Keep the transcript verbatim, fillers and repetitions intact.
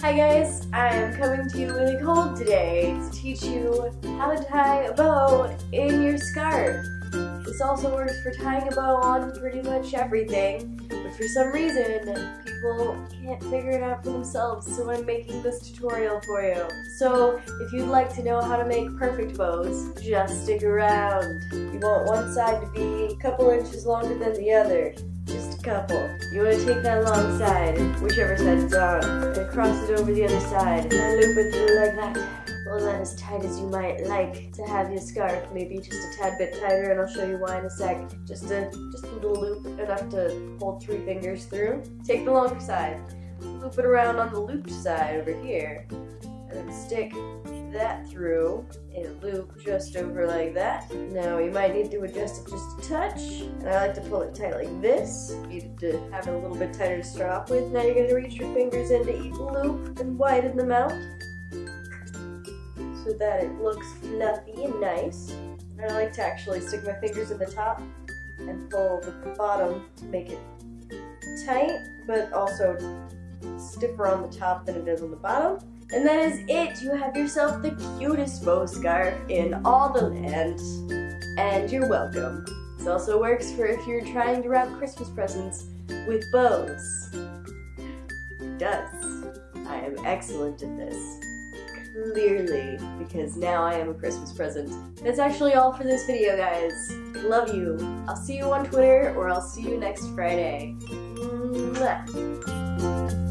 Hi guys, I'm coming to you really cold today to teach you how to tie a bow in your scarf. This also works for tying a bow on pretty much everything, but for some reason people can't figure it out for themselves, so I'm making this tutorial for you. So if you'd like to know how to make perfect bows, just stick around. You want one side to be a couple inches longer than the other. Just a couple. You want to take that long side, whichever side it's on, and cross it over the other side, and loop it through like that. Well, not as tight as you might like to have your scarf, maybe just a tad bit tighter, and I'll show you why in a sec. Just a, just a little loop, enough to hold three fingers through. Take the longer side, loop it around on the looped side over here, and then stick that through a loop just over like that. Now you might need to adjust it just a touch, and I like to pull it tight like this. You need to have it a little bit tighter to start off with. Now you're going to reach your fingers into each loop and widen them out so that it looks fluffy and nice. And I like to actually stick my fingers in the top and pull the bottom to make it tight, but also stiffer on the top than it is on the bottom. And that is it! You have yourself the cutest bow scarf in all the land, and you're welcome. This also works for if you're trying to wrap Christmas presents with bows. It does. I am excellent at this. Clearly, because now I am a Christmas present. That's actually all for this video, guys. Love you. I'll see you on Twitter, or I'll see you next Friday. Mwah.